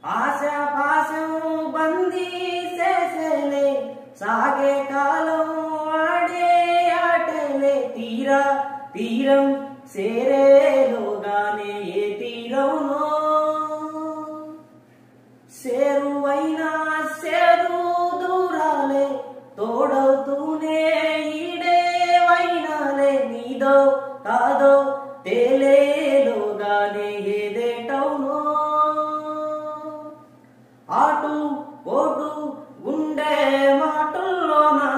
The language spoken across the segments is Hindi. आशा पाशों बंदी से ले सागे कालों आड़े आटे ले तीरा तीरम सेरे लोगाने ये तीरौनो सेरू वैना सेरू दूराले तोड़ो तूने ईडे वैना ले नीदो तादो तेले लोगाने ये देटौनो आटू पोटू गुंडे माटुलोना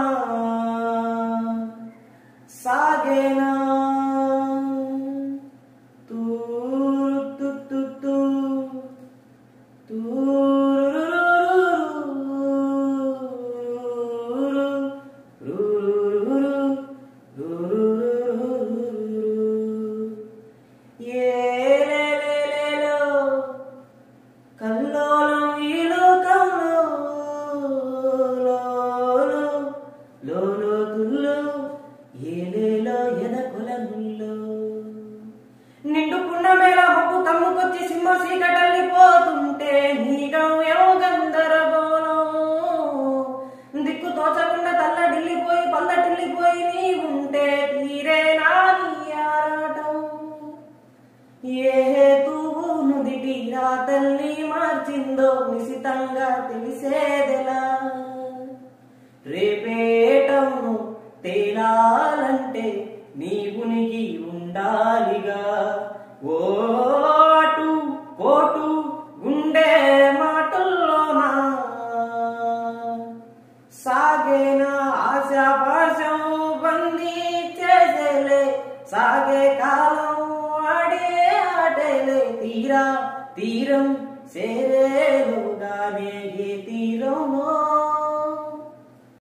सागेना రేపేటను తేలాలంటే నీ ఉనికి ఉండాలిగా ఓటు కోటు గుండె మాటల్లోనా సాగేనా ఆశాపాశం బందీ చేసేలే సాగే కాలం ఆడే ఆటేలే తీరా తీరం సేరేలుగానే తీరమో